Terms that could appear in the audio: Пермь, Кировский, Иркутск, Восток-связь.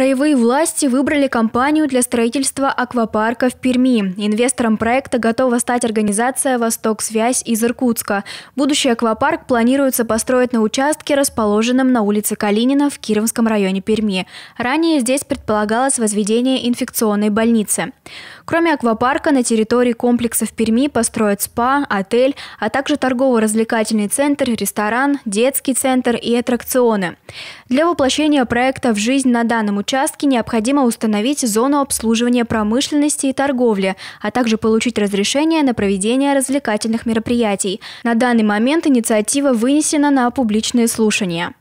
Краевые власти выбрали компанию для строительства аквапарка в Перми. Инвестором проекта готова стать организация «Восток-связь» из Иркутска. Будущий аквапарк планируется построить на участке, расположенном на улице Калинина в Кировском районе Перми. Ранее здесь предполагалось возведение инфекционной больницы. Кроме аквапарка, на территории комплекса в Перми построят спа, отель, а также торгово-развлекательный центр, ресторан, детский центр и аттракционы. Для воплощения проекта в жизнь на данном участке необходимо установить зону обслуживания промышленности и торговли, а также получить разрешение на проведение развлекательных мероприятий. На данный момент инициатива вынесена на публичные слушания.